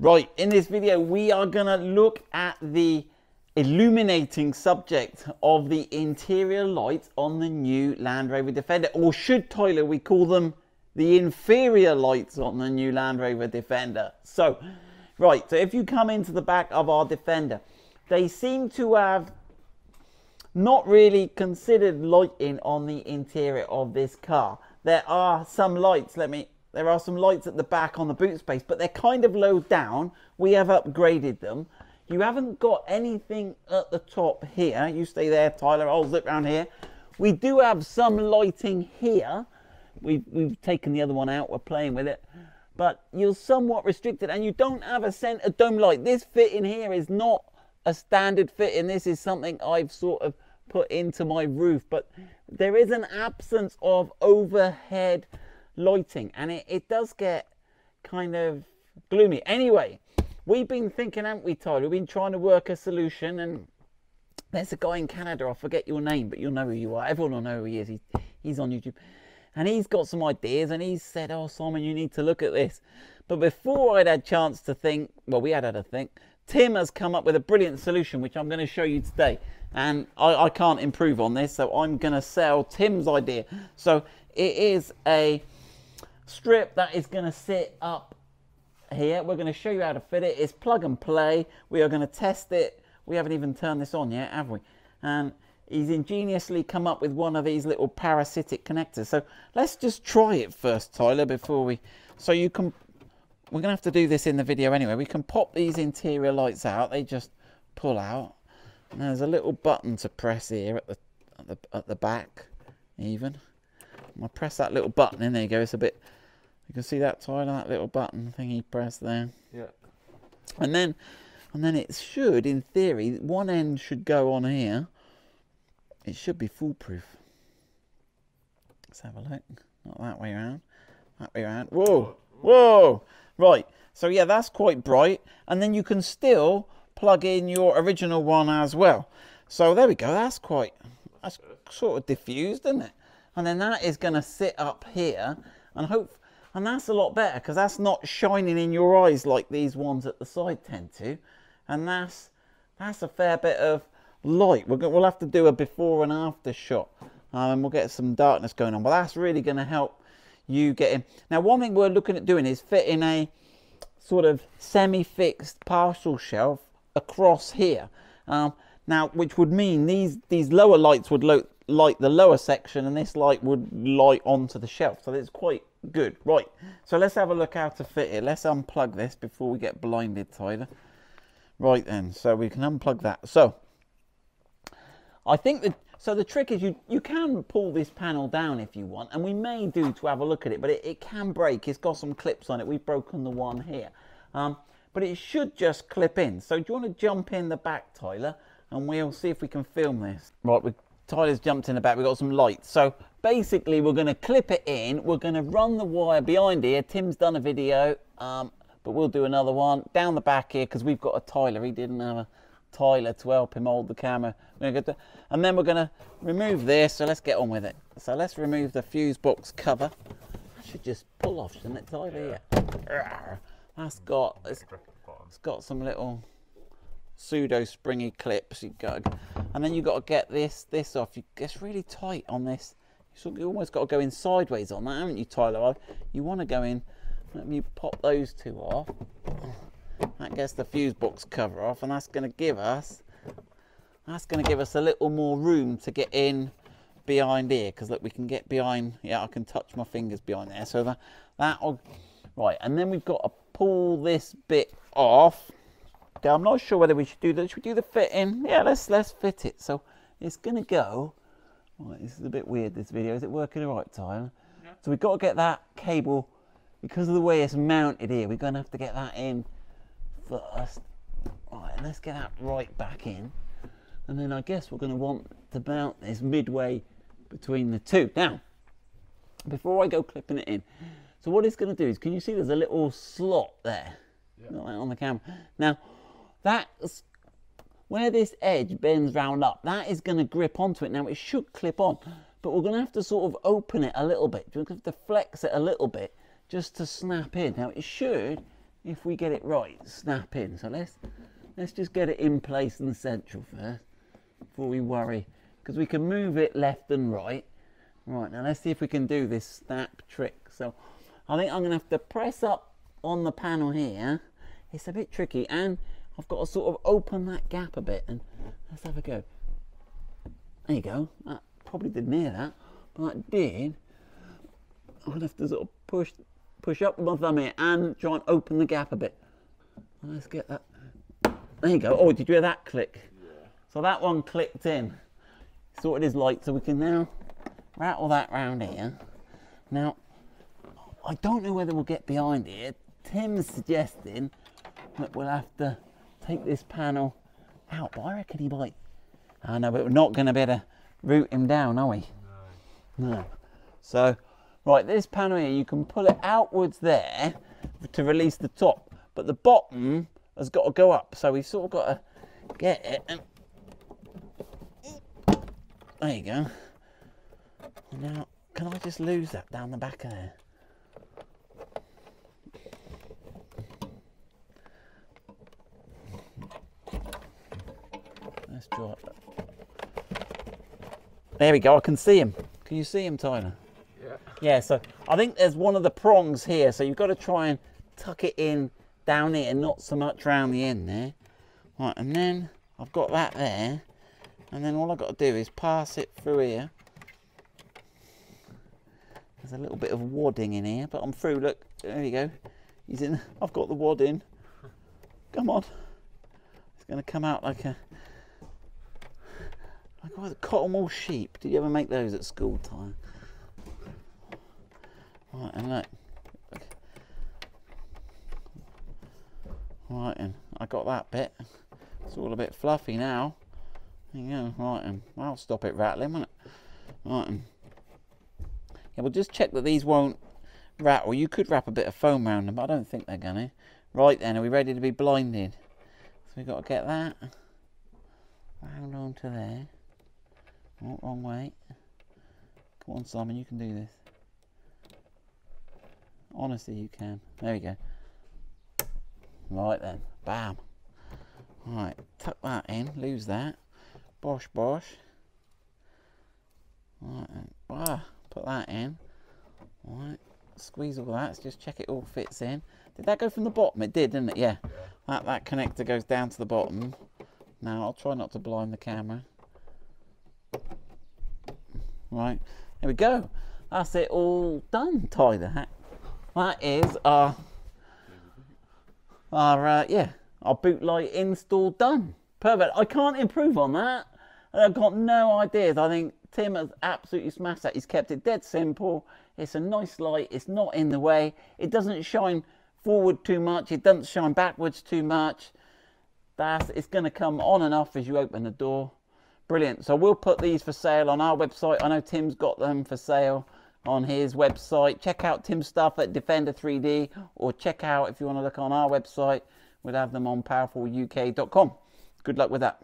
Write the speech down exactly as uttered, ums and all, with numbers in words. Right, in this video we are gonna look at the illuminating subject of the interior lights on the new Land Rover Defender, or should, Tyler, we call them the inferior lights on the new Land Rover Defender. So, right, so if you come into the back of our Defender, they seem to have not really considered lighting on the interior of this car. There are some lights, let me... There are some lights at the back on the boot space, but they're kind of low down. We have upgraded them. You haven't got anything at the top here. You stay there, Tyler. I'll zip round here. We do have some lighting here. We've, we've taken the other one out. We're playing with it. But you're somewhat restricted, and you don't have a centre dome light. This fit in here is not a standard fit, and this is something I've sort of put into my roof. But there is an absence of overhead lighting, and it, it does get kind of gloomy. Anyway, we've been thinking, haven't we, Tyler? We've been trying to work a solution, and there's a guy in Canada, I forget your name, but you'll know who you are. Everyone will know who he is. He, he's on YouTube, and he's got some ideas, and he's said, oh, Simon, you need to look at this. But before I'd had a chance to think, well, we had had a think, Tim has come up with a brilliant solution, which I'm going to show you today. And I, I can't improve on this, so I'm going to sell Tim's idea. So it is a strip that is going to sit up here. We're going to show you how to fit it. It's plug and play. We are going to test it. We haven't even turned this on yet, have we? And he's ingeniously come up with one of these little parasitic connectors. So let's just try it first, Tyler, before we... So you can... We're going to have to do this in the video anyway. We can pop these interior lights out. They just pull out. And there's a little button to press here at the, at the, at the back, even. I press that little button, and there you go. It's a bit... You can see that, Tyler, that little button thingy pressed there. Yeah. And then, and then it should, in theory, one end should go on here. It should be foolproof. Let's have a look. Not that way around. That way around. Whoa! Whoa! Right. So, yeah, that's quite bright. And then you can still plug in your original one as well. So, there we go. That's quite... That's sort of diffused, isn't it? And then that is going to sit up here, and hope, and that's a lot better, because that's not shining in your eyes like these ones at the side tend to. And that's that's a fair bit of light. We're go, we'll have to do a before and after shot, um, and we'll get some darkness going on. But that's really going to help you get in. Now, one thing we're looking at doing is fitting a sort of semi-fixed parcel shelf across here. Um, now, which would mean these these lower lights would look light the lower section, and this light would light onto the shelf, so that's quite good. Right, so let's have a look how to fit it. Let's unplug this before we get blinded, Tyler. Right then, so we can unplug that. So I think that, so the trick is you you can pull this panel down if you want, and we may do to have a look at it, but it, it can break. It's got some clips on it. We've broken the one here, um but it should just clip in. So do you want to jump in the back, Tyler, and we'll see if we can film this. Right, we Tyler's jumped in the back. We've got some lights. So basically, we're going to clip it in. We're going to run the wire behind here. Tim's done a video, um, but we'll do another one down the back here, because we've got a Tyler. He didn't have a Tyler to help him hold the camera. We're gonna go to, and then we're going to remove this. So let's get on with it. So let's remove the fuse box cover. I should just pull off, shouldn't it, Tyler? Yeah. That's got, it's, it's got some little pseudo springy clips. You go, and then you've got to get this this off. You get really tight on this. You almost got to go in sideways on that, haven't you, Tyler? You want to go in. Let me pop those two off. That gets the fuse box cover off, and that's going to give us that's going to give us a little more room to get in behind here, because look, we can get behind. Yeah, I can touch my fingers behind there. So that that'll right, and then we've got to pull this bit off. I'm not sure whether we should do that. Should we do the fitting? Yeah, let's let's fit it. So it's gonna go. Right, this is a bit weird, this video. Is it working all right, Tyler? Yeah. So we've got to get that cable, because of the way it's mounted here. We're gonna have to get that in first. Right, let's get that right back in, and then I guess we're gonna want to mount this midway between the two. Now, before I go clipping it in, so what it's gonna do is, can you see there's a little slot there? Yeah. Not on the camera now. That's where this edge bends round up. That is going to grip onto it. Now, it should clip on, but we're going to have to sort of open it a little bit. We're going to have to flex it a little bit just to snap in. Now, it should if we get it right, snap in. So let's let's just get it in place and central first before we worry, because we can move it left and right. Right, now let's see if we can do this snap trick. So I think I'm gonna have to press up on the panel here. It's a bit tricky, and I've got to sort of open that gap a bit, and let's have a go. There you go. That probably didn't hear that, but that did. I'll have to sort of push push up with my thumb here and try and open the gap a bit. Let's get that. There you go. Oh, did you hear that click? Yeah. So that one clicked in. Sort it is light, so we can now rattle that round here. Now, I don't know whether we'll get behind here. Tim's suggesting that we'll have to take this panel out, but I reckon he might. I know, but we're not going to be able to root him down, are we? No. No. So, right, this panel here, you can pull it outwards there to release the top, but the bottom has got to go up. So we've sort of got to get it. And there you go. Now, can I just lose that down the back of there? Let's draw it. There we go, I can see him. Can you see him, Tyler? Yeah. Yeah, so I think there's one of the prongs here, so you've got to try and tuck it in down here and not so much round the end there. Right, and then I've got that there, and then all I've got to do is pass it through here. There's a little bit of wadding in here, but I'm through, look. There you go. He's in. I've got the wad in. Come on. It's going to come out like a... Like what, cotton wool sheep? Did you ever make those at school time? Right, and look. Right, and I got that bit. It's all a bit fluffy now. There you go. Right, and I'll stop it rattling, won't it? Right, and yeah, we'll just check that these won't rattle. You could wrap a bit of foam around them, but I don't think they're gonna. Right then, are we ready to be blinded? So we've got to get that round onto there. Oh, wrong way. Come on, Simon, you can do this. Honestly, you can. There we go. Right then. Bam. Right, tuck that in. Lose that. Bosh, bosh. Right then. Ah, put that in. Right. Squeeze all that. Let's just check it all fits in. Did that go from the bottom? It did, didn't it? Yeah. That, that connector goes down to the bottom. Now, I'll try not to blind the camera. Right, there we go. That's it all done, Tyler. That, that is our, our uh, yeah, our boot light install done. Perfect. I can't improve on that. I've got no ideas. I think Tim has absolutely smashed that. He's kept it dead simple. It's a nice light. It's not in the way. It doesn't shine forward too much. It doesn't shine backwards too much. That's, it's going to come on and off as you open the door. Brilliant. So we'll put these for sale on our website. I know Tim's got them for sale on his website. Check out Tim's stuff at Defender three D, or check out, if you want to look on our website, we'll have them on powerful U K dot com. Good luck with that.